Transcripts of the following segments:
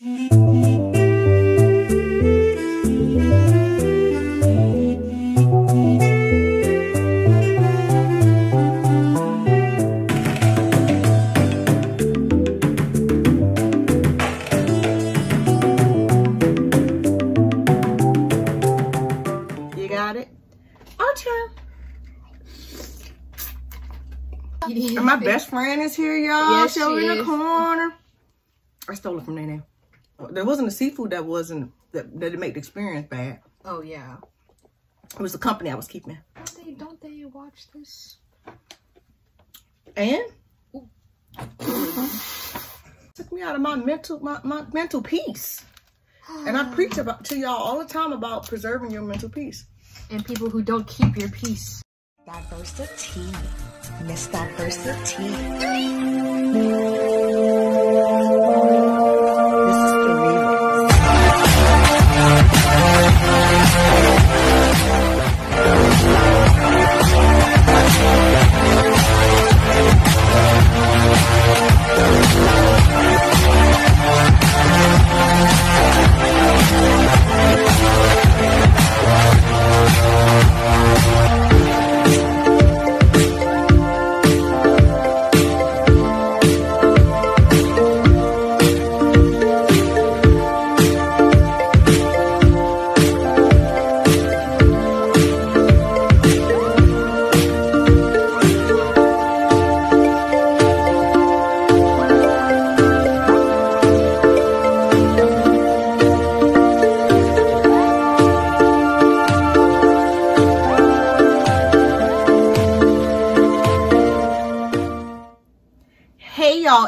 You got it? Ocho. And my best friend is here, y'all. Yes, she in the corner. I stole it from Nene. There wasn't a seafood that wasn't that made the experience bad. Oh yeah, it was the company I was keeping. Don't they watch this? And took me out of my mental peace. And I preach about to y'all all the time about preserving your mental peace. And people who don't keep your peace. Diversity, Miss Diversity.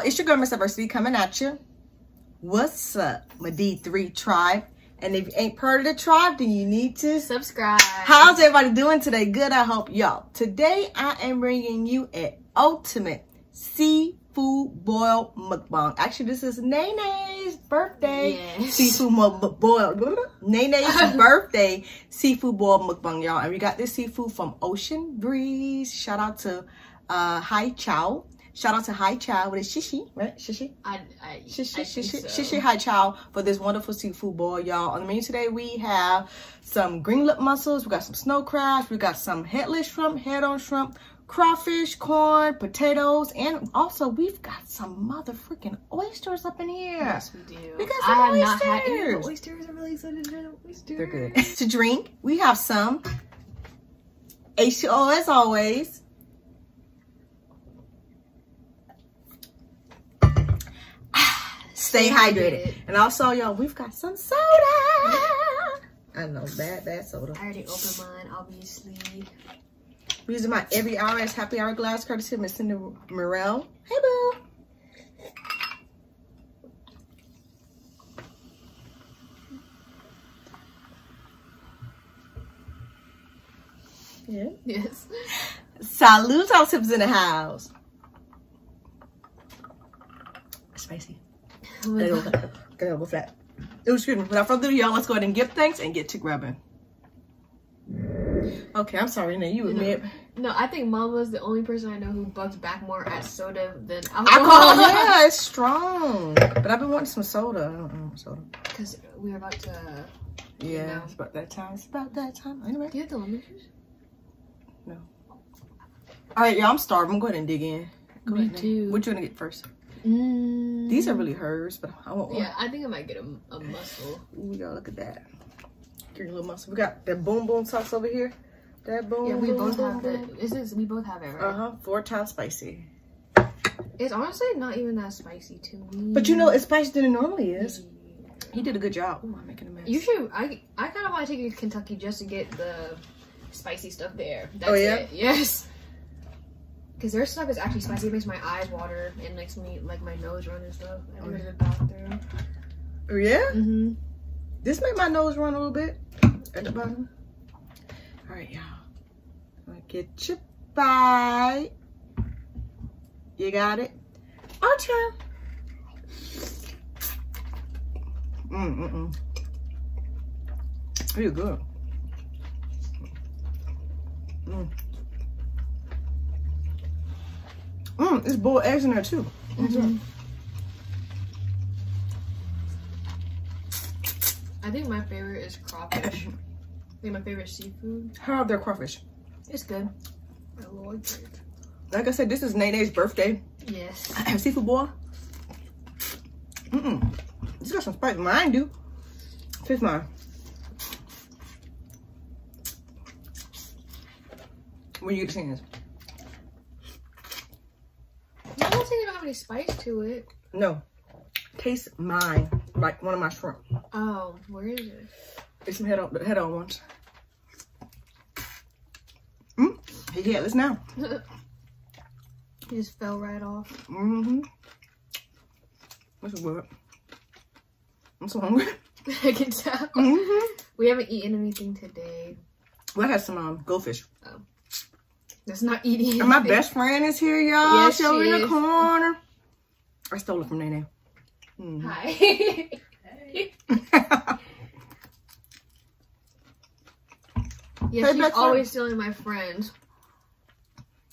It's your girl, Miss Diversity, coming at you. What's up, my D3 Tribe? And if you ain't part of the tribe, then you need to subscribe. How's everybody doing today? Good, I hope, y'all. Today, I am bringing you an ultimate seafood boil mukbang. Actually, this is Nene's birthday. Yes. Seafood boil. Nene's birthday seafood boil mukbang, y'all. And we got this seafood from Ocean Breeze. Shout out to Hi Chow. Shout out to Hi Chow with a shishi, right? Shishi? Shishi Hi Chow for this wonderful seafood boil, y'all. On the menu today, we have some green lip mussels, we got some snow crabs, we got some headless shrimp, head-on shrimp, crawfish, corn, potatoes, and also we've got some motherfucking oysters up in here. Yes, we do. We got some oysters. I have not had any of the oysters. I'm really excited to try the oysters. They're good. To drink, we have some H2O as always. Stay hydrated. And also, y'all, we've got some soda. I know, bad soda. I already opened mine, obviously. We're using my Every Hour as Happy Hour glass, courtesy of Miss Cindy Morel. Hey, boo. Yeah? Yes. Salute, all sips in the house. Spicy. Go flat. Oh, excuse me. Without further ado, y'all, let's go ahead and give thanks and get to grabbing. Okay, I'm sorry, Nene. You admit? No, I think Mom was the only person I know who bucks back more at soda than alcohol. Yeah, it's strong. But I've been wanting some soda. I don't know soda. Because we were about to. Yeah, you know. It's about that time. It's about that time. Anyway. Do you have the lemon juice? No. All right, y'all. I'm starving. I'm going to dig in. Me too. What you gonna get first? Mm. These are really hers, but I won't. Yeah, I think I might get a mussel. Ooh, y'all, look at that. Get a little mussel. We got that boom boom sauce over here. That boom. Yeah, we boom, both boom, have boom. This is we both have it, right? Four times spicy. It's honestly not even that spicy to me. But you know, it's spicier than it normally is. Yeah. He did a good job. Ooh, I'm making a mess. You should. I kind of want to take you to Kentucky just to get the spicy stuff there. That's it. Yes. Because their stuff is actually spicy. It makes my eyes water and makes me, like, my nose run and stuff. I went to the bathroom. Oh, yeah? Mm-hmm. This made my nose run a little bit at the bottom. All right, y'all. I'm going to get your bite. You got it? Ocho. You're good. There's boiled eggs in there too. Mm-hmm. I think my favorite is crawfish. I think my favorite seafood. How about their crawfish? It's good. I love it. Like I said, this is Nene's birthday. Yes. Seafood boil. This got some spice. Mine do. Taste mine. When you get the chance. I don't think it don't have any spice to it. No. Taste mine. Like one of my shrimp. Oh, where is it? It's some head on ones. Yeah, let's now. It just fell right off. That's good. I'm so hungry. I can tell. We haven't eaten anything today. Well, I had some goldfish. Oh. That's not eating anything. And my best friend is here, y'all. Yes, she's in the corner. I stole it from Nene. Hi. Hey. Yeah, she's always stealing my friends.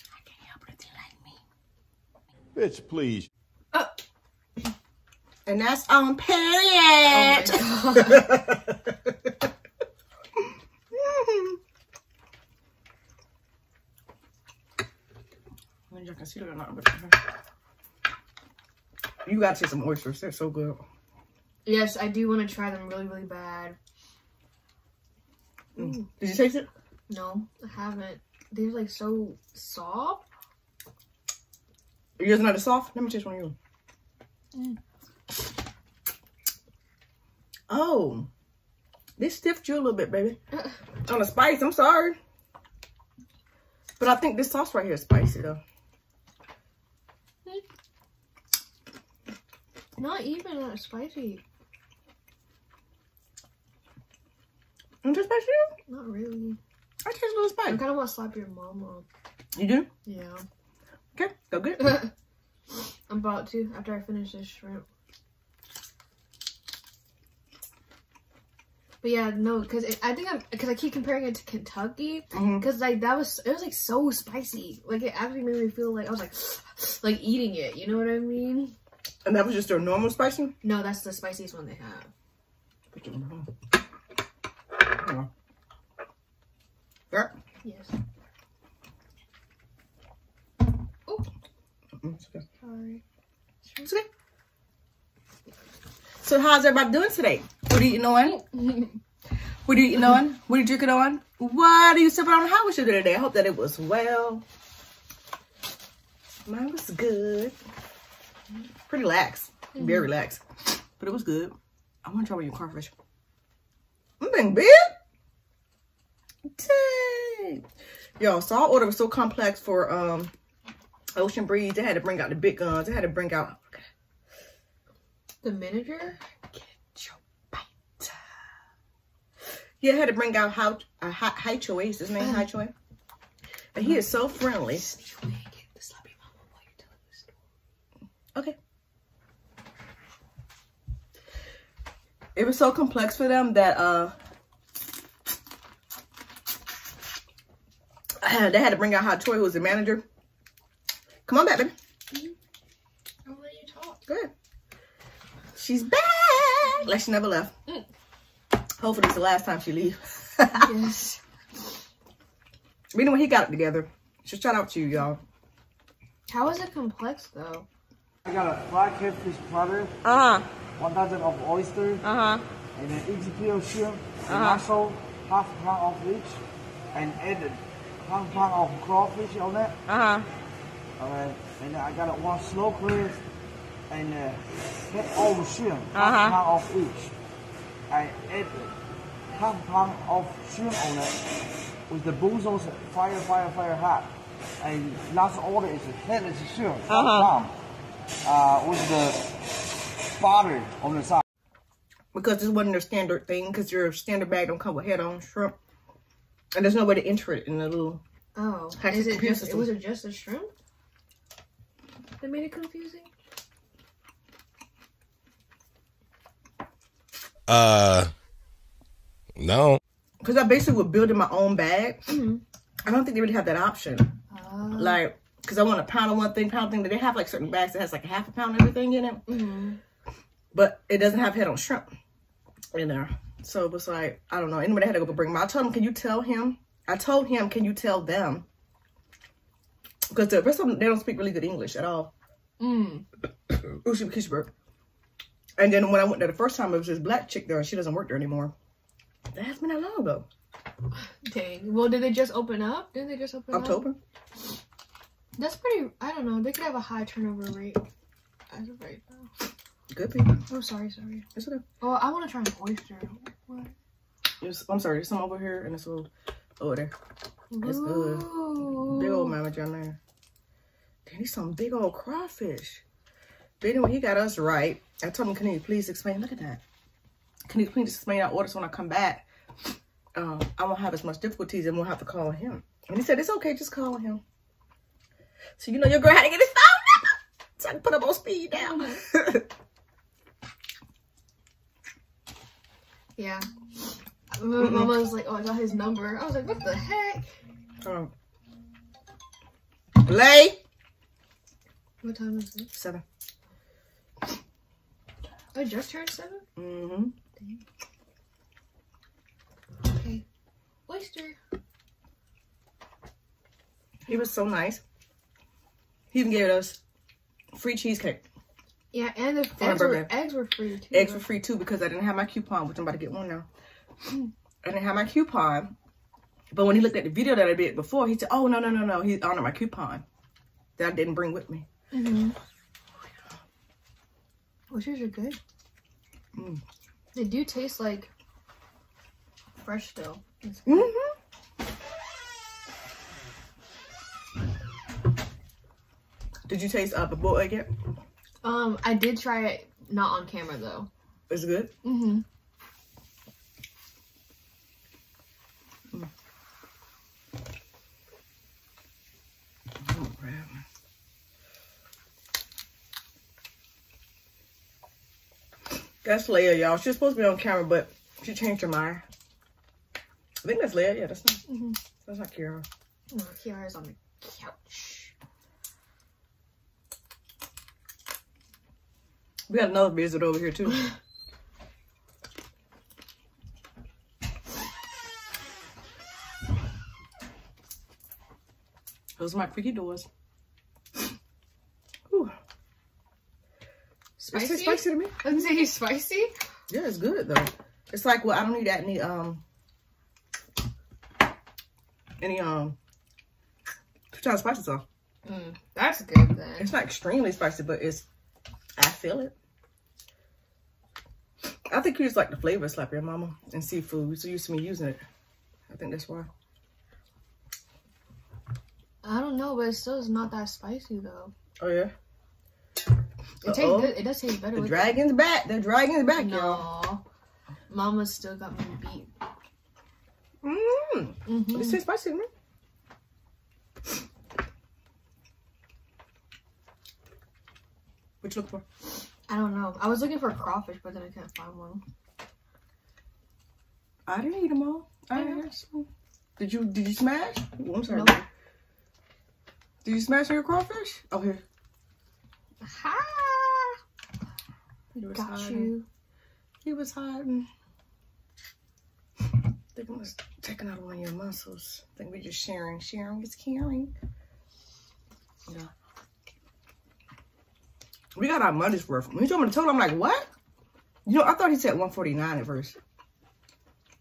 I can't help it if they like me. Bitch, please. Oh. And that's on period. Oh my God. You gotta taste some oysters. They're so good. Yes, I do want to try them really, really bad. Did you taste it? No, I haven't. They're like so soft. Yours not as soft? Let me taste one of yours. Oh, they stiffed you a little bit, baby. On the spice, I'm sorry. But I think this sauce right here is spicy, though. Not even that spicy. Isn't it spicy? Not really. I taste a little spice. I kind of want to slap your mama. You do? Yeah. Okay, go get it. I'm about to, after I finish this shrimp. But yeah, no, because I think I keep comparing it to Kentucky, because like it was like so spicy, like it actually made me feel like I was like eating it. You know what I mean? And that was just their normal spicy? No, that's the spiciest one they have. Yeah. Yes. Oh. It's okay. Sorry. It's okay. So how's everybody doing today? What are you eating on? What are you eating on? What are you drinking on? What are you sipping on? How was your day today? I hope that it was well. Mine was good. Pretty lax. Very relaxed. But it was good. I want to try with your crawfish. I'm being big. Dang. Y'all, so our order was so complex for Ocean Breeze. They had to bring out the big guns. They had to bring out... The manager? Get your bite. Yeah, I had to bring out Hi Chow. Is his name Hi Chow? And he is so friendly. Okay. It was so complex for them that they had to bring out Hi Chow, who was the manager. Come on back, baby. I'll let you talk. Good. She's back! Like she never left. Hopefully it's the last time she leaves. Yes. We know when he got it together. So shout out to you, y'all. How is it complex, though? I got a fried catfish platter. One dozen of oyster. And an easy peel shrimp. And also half a pound of each. And added half a pound of crawfish on that. Alright. And I got one slow cleanse. And half of shrimp, half pound of each. I add half pound of shrimp on it with the boozles fire hot. And last order is a headless shrimp, half pound, with the butter on the side. Because this wasn't their standard thing, because your standard bag don't come with head on shrimp. And there's no way to enter it in the little... Oh, was it just a shrimp that made it confusing? No. Because I basically was building my own bag. I don't think they really have that option. Like, because I want a pound of one thing, pound of thing. But they have like certain bags that has like a half a pound of everything in it. But it doesn't have head on shrimp in there. So it was like, I don't know. Anybody had to go bring him. I told him, can you tell him? I told him, can you tell them? Because the rest of them, they don't speak really good English at all. Mm. Ushi Kishberg. And then when I went there the first time, it was this black chick there, and she doesn't work there anymore. That has been that long ago. Dang. Well, did they just open up? Didn't they just open up? October. That's pretty, I don't know. They could have a high turnover rate as of right now. Good people. Oh, sorry. It's okay. Oh, I want to try an oyster. What? It's, I'm sorry. There's some over here and it's over there. Ooh. It's good. Big old mama down there. Damn, he's some big old crawfish. Then when he got us right, I told him, can you please explain? Look at that. Can you please explain our orders when I come back? I won't have as much difficulties and won't have to call him. And he said, it's okay. Just call him. So you know your girl had to get his phone now. So I can put up on speed down. Yeah. My mama was like, oh, I got his number. I was like, what the heck? Play. What time is it? 7. I just turned 7? Mm-hmm. Dang. Okay. Oyster. He was so nice. He even gave us free cheesecake. Yeah, and the eggs were free too. Eggs were free too because I didn't have my coupon, which I'm about to get one now. I didn't have my coupon, but when he looked at the video that I did before, he said, "Oh no, he honored my coupon that I didn't bring with me." Mm-hmm. Oysters are good. Mm. They do taste like fresh though. Mm-hmm. Did you taste the boiled egg yet? I did try it, not on camera though. Is it good? Mm-hmm. Mm. Oh, man. That's Leia, y'all. She was supposed to be on camera, but she changed her mind. I think that's Leia. Yeah, that's not. Mm-hmm. That's not Kiara. No, Kiara's on the couch. We got another blizzard over here too. Those are my creaky doors. Ooh. Spicy? Spicy to me. Doesn't say he's spicy? Yeah, it's good though. It's like, well, I don't need that any 2 times spicy sauce. Mm, that's good then. It's not extremely spicy, but it's, I feel it. I think you just like the flavor slap your mama and seafood. So used to me using it. I think that's why. I don't know, but it still is not that spicy though. Oh yeah. It tastes good. It does taste better. The dragon's back. The dragon's back, y'all. Mama still got me beat. Mmm. Mm-hmm. It tastes spicy to me. What you look for? I don't know. I was looking for a crawfish, but then I can't find one. I didn't eat them all. I didn't have some. Did you smash? Oh, I'm sorry. No. Did you smash your crawfish? Oh, here. Ha! He was hiding. He was hiding. I think I'm just taking out one of your muscles. I think we're just sharing. Sharing is caring. Yeah. We got our money's worth. When he told me the total, I'm like, what? You know, I thought he said 149 at first.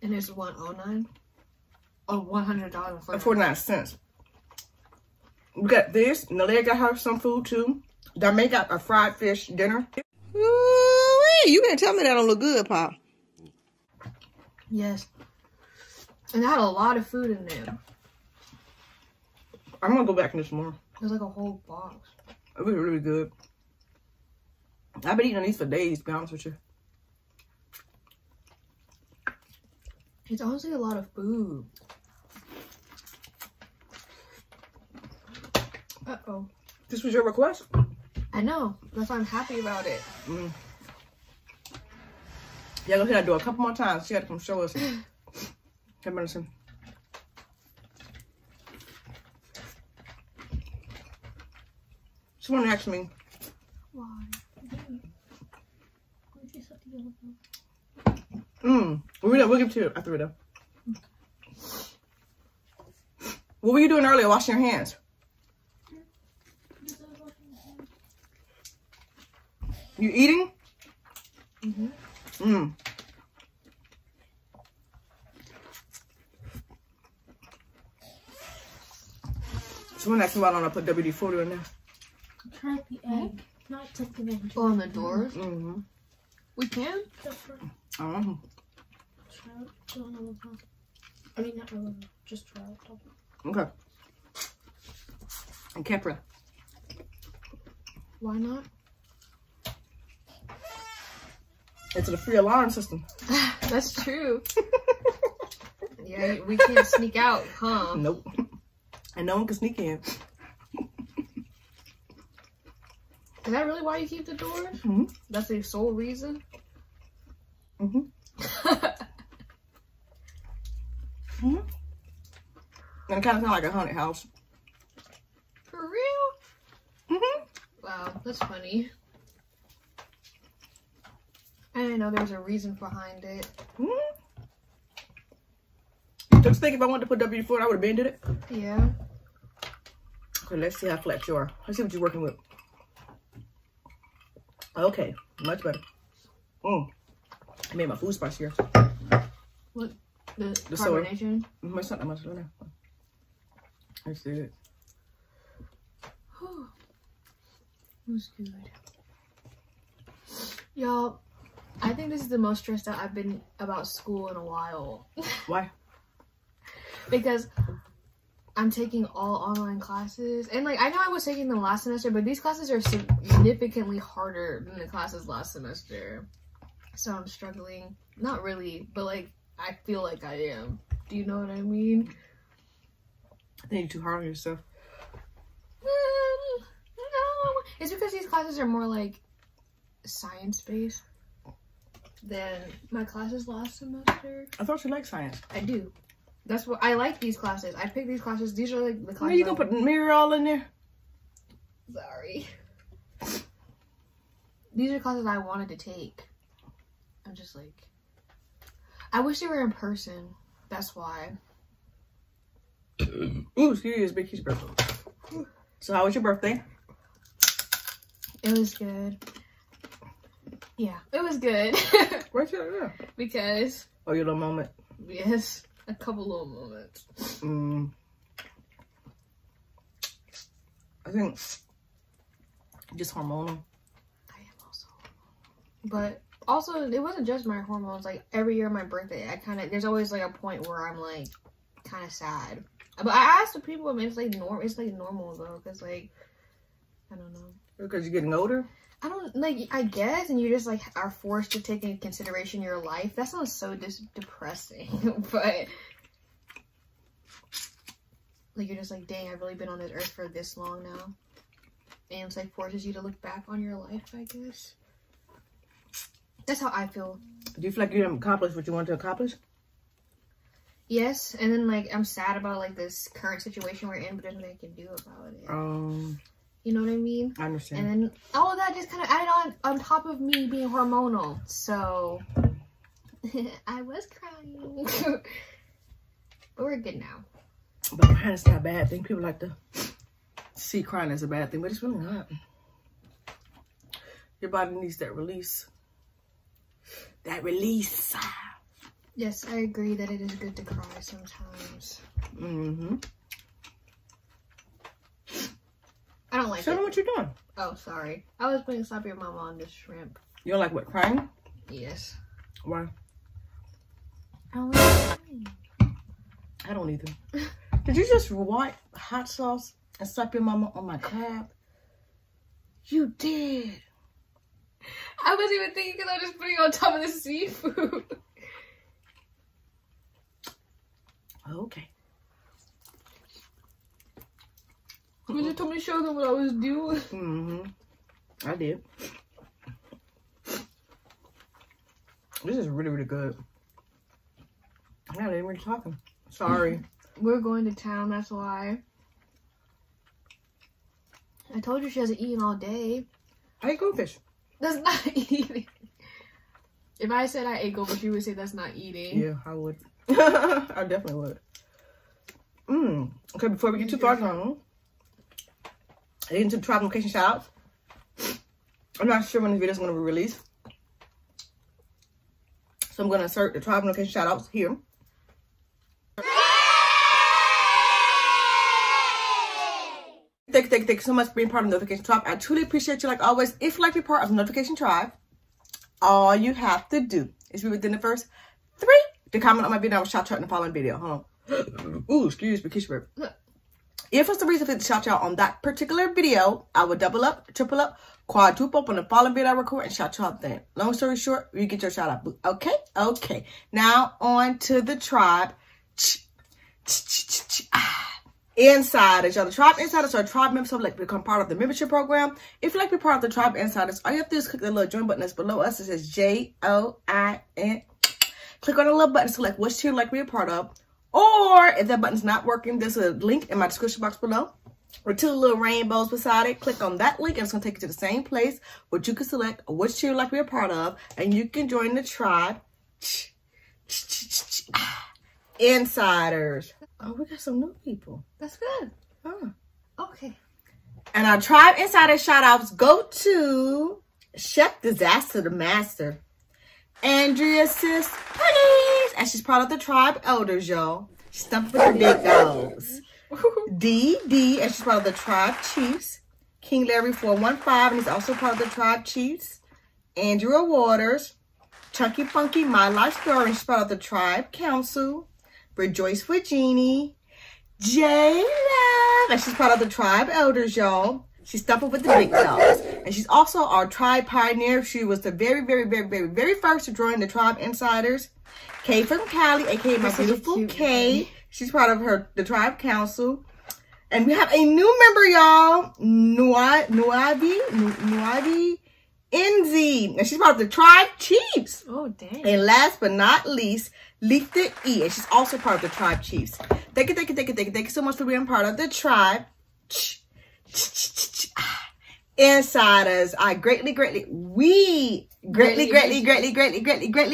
And it's 109? Oh, $100.49. We got this. Nene got her some food too. Darmae got a fried fish dinner. Ooh-wee, you didn't tell me that don't look good, Pop. Yes. And I had a lot of food in there. I'm gonna go back in this more. There's like a whole box. It was really good. I've been eating these for days, to be honest with you. It's honestly a lot of food. Uh-oh. This was your request? I know. That's why I'm happy about it. Mm. Yeah, go hit that door a couple more times. She had to come show us. Have medicine. She wanted to ask me. Why? Mmm, we no, we'll give it to you after we're done. What were you doing earlier? Washing your hands. You eating? Mm-hmm. Mm. Someone asked me why don't I put WD-40 on there. Cut the egg, not take the egg. Oh, on the doors? Mm-hmm. We can? I don't know. Trout, I mean, not relevant, just trout. Okay. And Capra. Why not? It's a free alarm system. That's true. Yeah, we can't sneak out, huh? Nope. And no one can sneak in. Is that really why you keep the door? Mm-hmm. That's the sole reason? Mm-hmm. Mm-hmm. And it kind of sounds like a haunted house. For real? Mm-hmm. Wow, that's funny. I didn't know there was a reason behind it. Mm-hmm. Just think if I wanted to put WD-40, I would have been did it. Yeah. Okay, let's see how flat you are. Let's see what you're working with. Okay, much better. Mm. I made my food spice here. What? The carbonation? Soda. There's not much in there. Let's do it. It was good. Y'all, I think this is the most stressed out I've been about school in a while. Why? Because I'm taking all online classes. And, like, I know I was taking them last semester, but these classes are significantly harder than the classes last semester. So I'm struggling. Not really, but, like, I feel like I am. Do you know what I mean? I think you're too hard on yourself. No. It's because these classes are more, like, science-based than my classes last semester. I thought you liked science. I do. That's what I like. These classes, I pick these classes. These are like the classes. Are you gonna put mirror all in there? Sorry. These are classes I wanted to take. I'm just like, I wish they were in person. That's why. Ooh, excuse me, Big Q's birthday. So how was your birthday? It was good. Yeah, it was good. Right there. Yeah. Because. Oh, your little moment. Yes. A couple little moments. I think just hormonal. I am also hormonal. But also, it wasn't just my hormones. Like, every year my birthday, I kind of, there's always, like, a point where I'm, like, kind of sad. But I asked the people, I mean, it's, like, normal, though. Because, like, I don't know. Because you're getting older? I don't, like, I guess, and you just, like, are forced to take into consideration your life. That sounds so depressing, but, like, you're just like, dang, I've really been on this earth for this long now. And it's, like, forces you to look back on your life, I guess. That's how I feel. Do you feel like you didn't accomplish what you wanted to accomplish? Yes, and then, like, I'm sad about, like, this current situation we're in, but there's nothing I can do about it. You know what I mean? I understand. And then all of that just kind of added on top of me being hormonal. So, I was crying. But we're good now. But crying is not a bad thing. People like to see crying as a bad thing, but it's really not. Your body needs that release. That release. Yes, I agree that it is good to cry sometimes. Mm-hmm. I don't like it. Show them what you're doing. Oh, sorry. I was putting Sloppy with my mom on this shrimp. You don't like what, crying? Yes. Why? I don't like crying. I don't either. Did you just want hot sauce and Sloppy with Mama on my crab? You did. I wasn't even thinking because I was just putting it on top of the seafood. Okay. You just told me to show them what I was doing. Mm-hmm. I did. This is really, really good. I'm not even really talking. Sorry. We're going to town, that's why. I told you she hasn't eaten all day. I ate goldfish. That's not eating. If I said I ate goldfish, you would say that's not eating. Yeah, I would. I definitely would. Okay, before we get too far gone, I didn't do tribe location shout outs. I'm not sure when this video is going to be released. So I'm going to insert the tribe location shout outs here. Thank you so much for being part of the Notification Tribe. I truly appreciate you, like always. If you'd like to be part of the Notification Tribe, all you have to do is be within the first 3 to comment on my video. I will shout out in the following video. Hold on. Ooh, excuse me, Kishbert. If for some reason I shout out on that particular video, I will double up, triple up, quadruple up on the following video I record and shout out then. Long story short, you get your shout out. Okay, okay. Now on to the tribe. Insiders, y'all. The tribe insiders are tribe members who like become part of the membership program. If you like to be part of the tribe insiders, all you have to do is click the little join button that's below us. It says J-O-I-N. Click on the little button, select which tier you'd like to be a part of. Or if that button's not working, there's a link in my description box below with 2 little rainbows beside it. Click on that link and it's going to take you to the same place where you can select which tier you'd like to be a part of, and you can join the tribe insiders. Oh, we got some new people. That's good. Okay. And our tribe insider shout outs go to Chef Disaster the Master, Andrea Sis Pennies, and she's part of the tribe elders, y'all. She's stumped with the big dogs. D.D., and she's part of the tribe chiefs. King Larry 415, and he's also part of the tribe chiefs. Andrea Waters, Chunky Funky My Life Story, and she's part of the tribe council. Rejoice with Jeannie, J-Love, and she's part of the tribe elders, y'all. She's stumping with the big dogs. And she's also our tribe pioneer. She was the very first to join the tribe insiders. Kay from Cali, aka my beautiful Kay. She's part of the tribe council. And we have a new member, y'all. Nuabi Enzi. And she's part of the tribe chiefs. Oh, dang. And last but not least, Leaf the E, and she's also part of the tribe chiefs. Thank you so much for being part of the tribe insiders. I greatly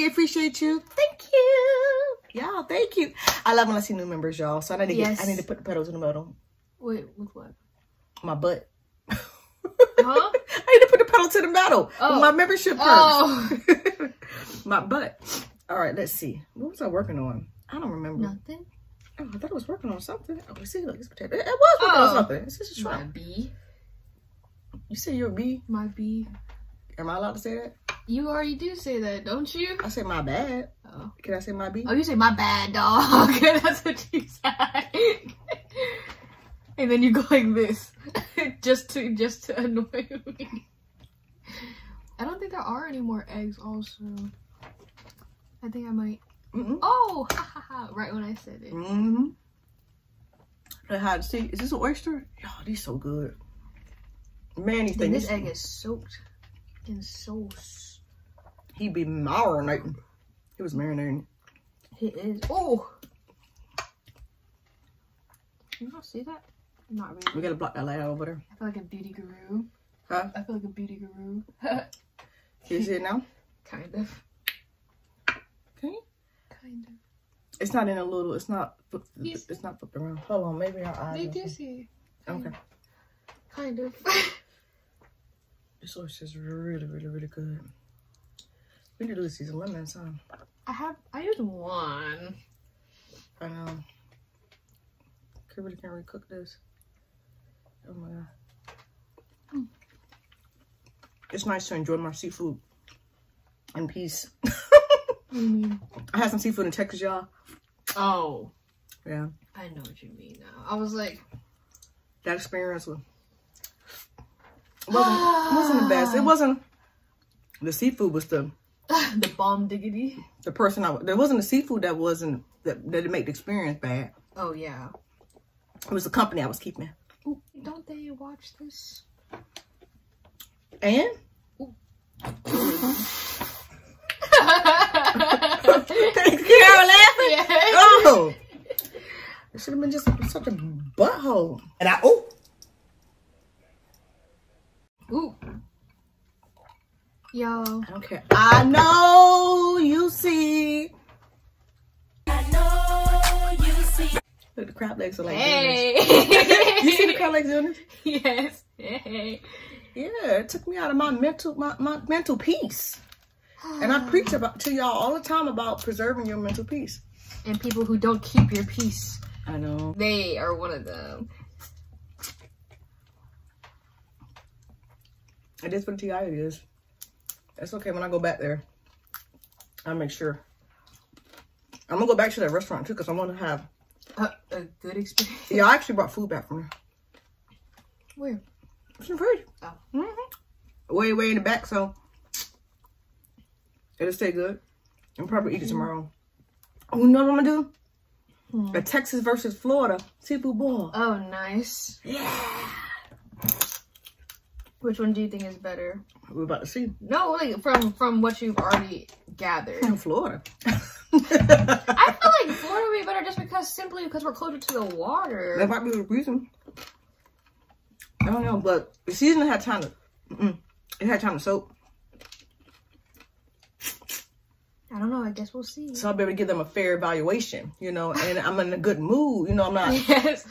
appreciate you. Thank you, y'all. Thank you. I love when I see new members, y'all. So I need to I need to put the pedals in the middle. Wait, with what? My butt. Huh? I need to put the pedal to the metal. Oh. My membership purse. Oh. My butt. All right, let's see. What was I working on? I don't remember. Nothing. Oh, I thought I was working on something. Oh, see, look, it's potato. It was working on something. It's just a try. My bee. You say you're a bee? My bee. Am I allowed to say that? You already do say that, don't you? I say my bad. Oh. Can I say my bee? Oh, you say my bad, dog. That's what you said. And then you go like this, just to annoy me. I don't think there are any more eggs. Also. I think I might. Oh, right when I said it. See, is this an oyster? Y'all, these so good. Man, these things. This egg is soaked in sauce. He be marinating. He was marinating. He is. Oh, you don't see that? Not really. We gotta block that light out over there. I feel like a beauty guru. Huh? I feel like a beauty guru. Can you see it now? Kind of. Okay. Kind of. It's not in a little. It's not. It's not flipped around. Hold on. Maybe our eyes. They do see. Okay. Kind of. This oyster is really good. We need to lose these lemons, huh? I used one. I know. I really can't recook this. Oh my god. It's nice to enjoy my seafood in peace. I had some seafood in Texas, y'all. Oh. Yeah. I know what you mean now. I was like... That experience wasn't the best. It wasn't... The seafood was the... The bomb diggity. The person I... There wasn't the seafood that wasn't... That made the experience bad. Oh, yeah. It was the company I was keeping. Ooh, don't they watch this? And? Ooh. Carol laughing. Yeah. Oh, it should have been just such a butthole. And I ooh. Y'all. I don't care. I know you see. Look, the crab legs are like doing this. You see the crab legs doing this? Yes. Hey. Yeah, it took me out of my mental peace. And I preach about to y'all all the time about preserving your mental peace. And people who don't keep your peace. I know. They are one of them. It is for the T.I. it is. That's okay. When I go back there, I make sure. I'm going to go back to that restaurant too because I want to have a good experience. Yeah, I actually brought food back from her. Where? It's in the fridge. Oh. Mm-hmm. Way in the back, so it'll stay good. I'll probably eat it tomorrow. Oh, you know what I'm gonna do? Hmm. A Texas versus Florida seafood boil. Oh, nice. Yeah. Which one do you think is better? We're about to see. No, like from what you've already gathered. In Florida. I feel like Florida would be better just because simply because we're closer to the water. That might be the reason. I don't know, but the season had time to. It had time to soak. I don't know. I guess we'll see. So I'll be able to give them a fair evaluation, you know. And I'm in a good mood, you know. I'm not. Yes.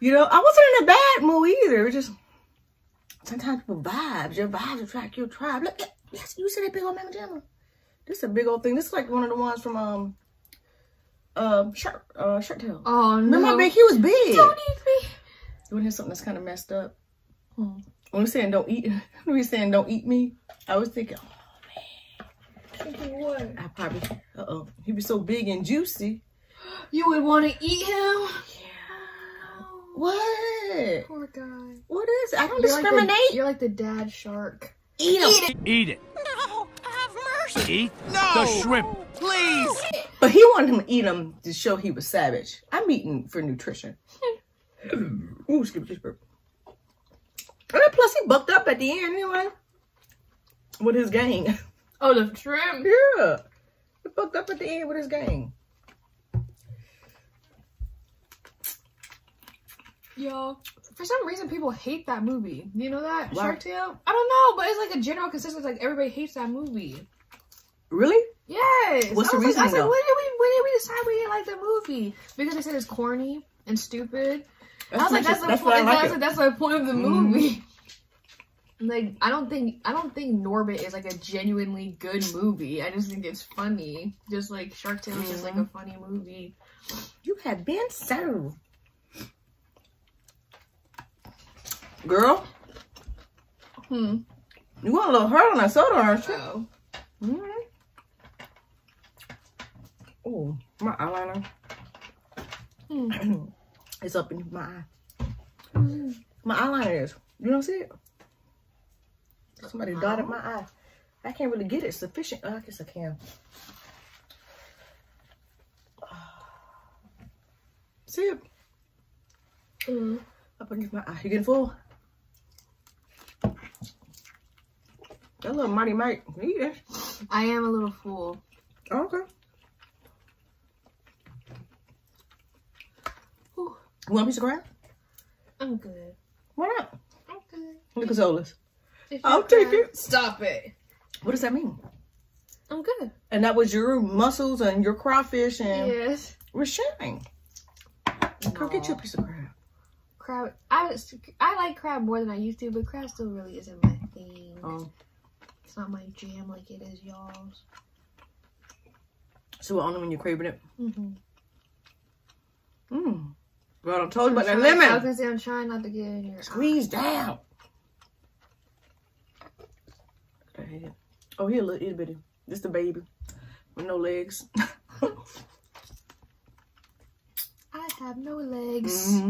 You know, I wasn't in a bad mood either. It's just sometimes people vibes. Your vibes attract your tribe. Look, yes, you see that big old mama jamma. This is a big old thing. This is like one of the ones from Shark Tale. Oh no! Remember how big he was big. Don't eat me. You want to hear something that's kind of messed up? Hmm. When we're saying don't eat, when we're saying don't eat me, I was thinking, oh man, thinking what? I probably, he'd be so big and juicy. You would want to eat him? Yeah. What? Poor guy. What is it? I don't discriminate. Like you're like the dad shark. Eat him. Eat it. Eat it. No, have mercy. Eat the shrimp, please. But he wanted him to eat him to show he was savage. I'm eating for nutrition. Ooh, excuse me. And plus, he bucked up at the end anyway with his gang. Oh, the shrimp. Yeah, he bucked up at the end with his gang. Yo, for some reason, people hate that movie. You know that Shark Tale? I don't know, but it's like a general consensus. Like everybody hates that movie. Really? Yes. What's the reason? I said, like, when did we decide we didn't like the movie? Because they said it's corny and stupid. That's that's the point of the movie. Like, I don't think Norbit is like a genuinely good movie. I just think it's funny. Just like Shark Tale is just like a funny movie. You have been served. Girl. You want a little hurt on that soda, aren't you? Oh. Oh, my eyeliner. It's up in my eye. My eyeliner is. You don't see it? Somebody dotted my eye. I can't really get it sufficient. Oh, I guess I can. See it? Up underneath my eye. You getting full? That little Mighty Mike. Eat it. I am a little full. Oh, okay. You want a piece of crab? I'm good. Why not? I'm good. Look at Zola's. I'll take it. Stop it. What does that mean? I'm good. And that was your mussels and your crawfish and... Yes. We're sharing. No. Come get you a piece of crab. Crab. I like crab more than I used to, but crab still really isn't my thing. Oh. It's not my jam like it is y'all's. So only when you're craving it? Mm-hmm. Mmm. Girl, I told you about that lemon. I was gonna say, I'm trying not to get in here. Squeeze down. I hate it. Oh, he a little itty bitty. This the baby with no legs. I have no legs.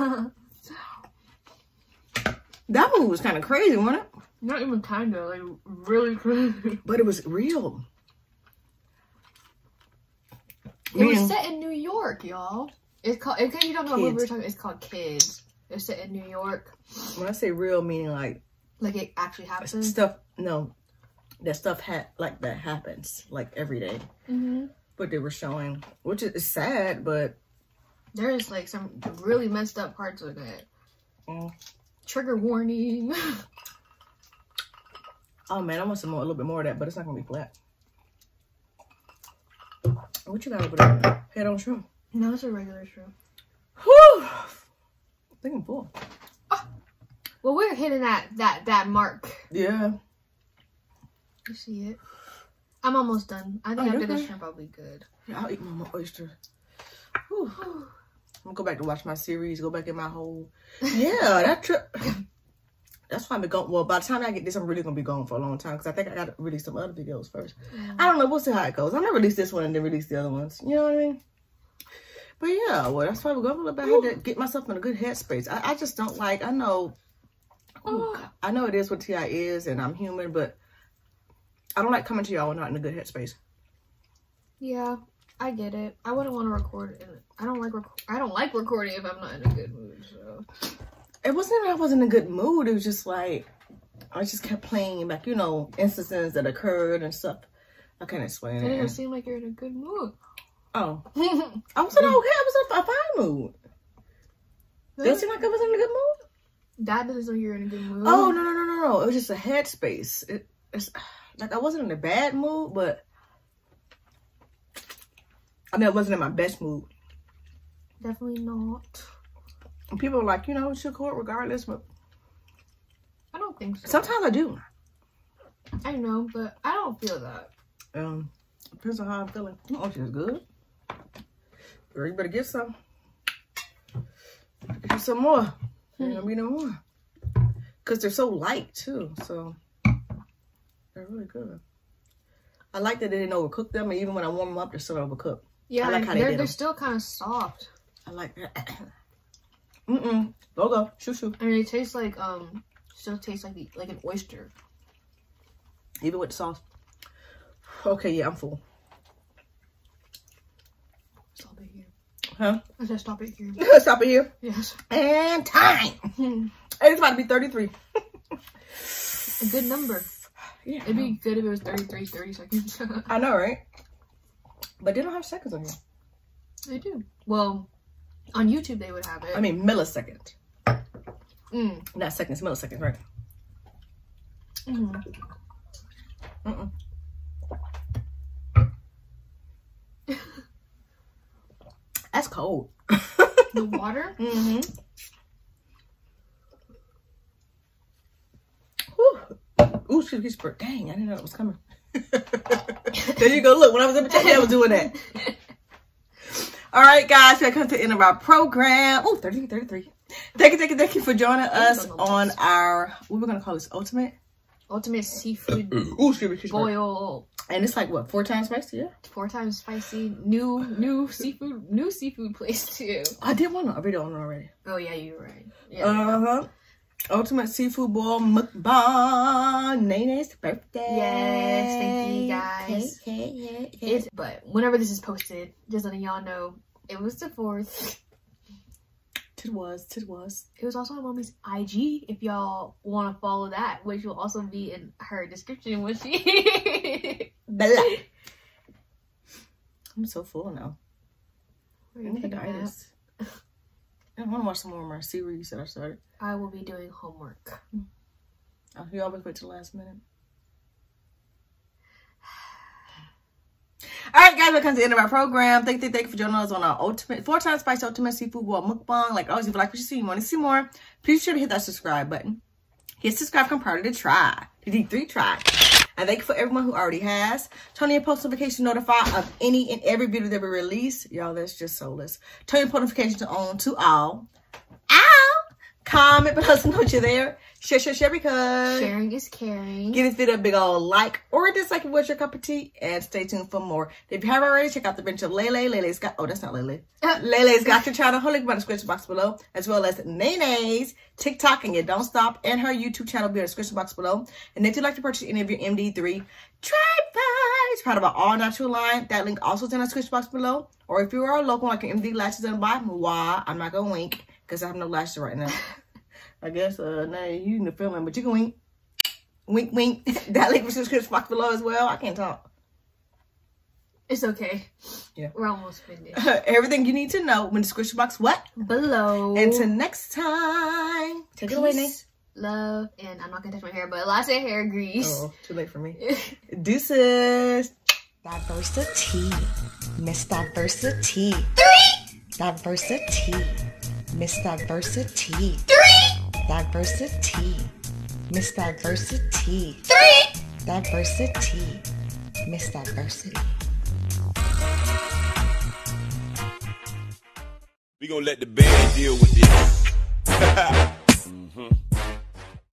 That one was kind of crazy, wasn't it? Not even kind of, like really crazy. But it was real. It was set in New York, y'all. It's called, in case you don't know what movie we're talking, it's called Kids. It's set in New York. When I say real, meaning like it actually happens. Stuff, no, that stuff like that happens like every day. But they were showing, which is sad, but there's like some really messed up parts of it. Trigger warning. Oh man, I want some more, a little bit more of that, but it's not gonna be flat. What you got over there? Head on shrimp. No, it's a regular shrimp. Whew! I think I'm full. Oh. Well, we're hitting that mark. Yeah. You see it? I'm almost done. I think after this shrimp, I'll be good. Yeah, I'll eat my more oysters. Whew. I'm gonna go back to watch my series. Go back in my hole. Yeah, that trip. That's why I'm gone. Well, by the time I get this, I'm really gonna be gone for a long time because I think I gotta release some other videos first. Yeah. I don't know. We'll see how it goes. I'm gonna release this one and then release the other ones. You know what I mean? But yeah, well, that's why we're gonna look back. I had to get myself in a good headspace. I just don't like. I know. Ooh, I know it is what T.I. is, and I'm human, but I don't like coming to y'all not in a good headspace. Yeah, I get it. I wouldn't want to record it. I don't like recording if I'm not in a good mood. So. It wasn't that I wasn't in a good mood. It was just like, I just kept playing back, you know, instances that occurred and stuff. I can't explain it. It didn't seem like you're in a good mood. Oh. I wasn't okay. I was in a fine mood. That doesn't seem like I was in a good mood? That doesn't seem like you're in a good mood. Oh, no. It was just a headspace. It's like I wasn't in a bad mood, but I mean, I wasn't in my best mood. Definitely not. People are like, you know, she'll court regardless, but I don't think so. Sometimes I do. I know, but I don't feel that. Depends on how I'm feeling. Oh, she's good. Girl, you better get some. Get some more. Ain't gonna be no more. Cause they're so light too, so they're really good. I like that they didn't overcook them, and even when I warm them up, they're still overcooked. Yeah, I like how they're still kind of soft. I like that. Go. Shoo. And it tastes like still tastes like an oyster. Even with the sauce. Okay, yeah, I'm full. Stop it here. Huh? I said stop it here. Stop it here. Yes. And time. It's about to be 33. A good number. Yeah. It'd be good if it was 33, 30 seconds. I know, right? But they don't have seconds on here. They do. Well, on YouTube, they would have it. I mean, millisecond. Not seconds, millisecond, right? That's cold. The water? Ooh, she's burnt. Dang, I didn't know it was coming. There you go. Look, when I was in the kitchen, I was doing that. All right, guys, that comes to the end of our program. Oh, 33. Thank you for joining us on our, what we're going to call this, Ultimate Seafood Boil. And it's like, what, 4 times spicy? Yeah. 4 times spicy. New seafood place, too. I did want a video on it already. Oh, yeah, you're right. Yeah, Ultimate Seafood Boil Mukbang. Nene's birthday. Yes, thank you, guys. Hey. But whenever this is posted, just letting y'all know, it was the 4th. It was. It was also on Mommy's IG, if y'all want to follow that, which will also be in her description when she... Bella. I'm so full now. I need to diet this. I want to watch some more of my series that I started. I will be doing homework. Oh, you always wait till the last minute. All right, guys, that comes to the end of our program. Thank you for joining us on our ultimate 4 times spicy ultimate seafood boil mukbang. Like always, if you like what you see, you want to see more, please be sure to hit that subscribe button. Hit subscribe, become part of the tribe, the MD3 tribe. And thank you for everyone who already has. Turn your post notification notify of any and every video that we release. Y'all, that's just soulless. Turn your post notifications on to all. Comment, but let us know you're there. Share because sharing is caring. Give this video a big old like or dislike if it's your cup of tea, and stay tuned for more. If you haven't already, check out the bench of LELE. LELE's got LELE's got your channel. Holy in the description box below, as well as Nene's TikTok and your Don't Stop, and her YouTube channel will be in the description box below. And if you'd like to purchase any of your MD3 Tribe Vibez, proud about all natural line, that link also is in the description box below. Or if you are a local like an MD lashes and buy, I'm not gonna wink. Because I have no lashes right now. I guess now you in the feeling, but you can wink. Wink, wink. That link was in the description box below as well. I can't talk. It's okay. Yeah. We're almost finished. Everything you need to know in the description box, what? Below. Until next time. Take it away, Nate. love, and I'm not gonna touch my hair, but lots of hair grease. Oh, too late for me. Deuces. Diversity, Miss Diversity. 3. Diversity, Miss Diversity. 3. Diversity, Miss Diversity. 3. Diversity, Miss Diversity. We gonna let the band deal with this. Mm-hmm.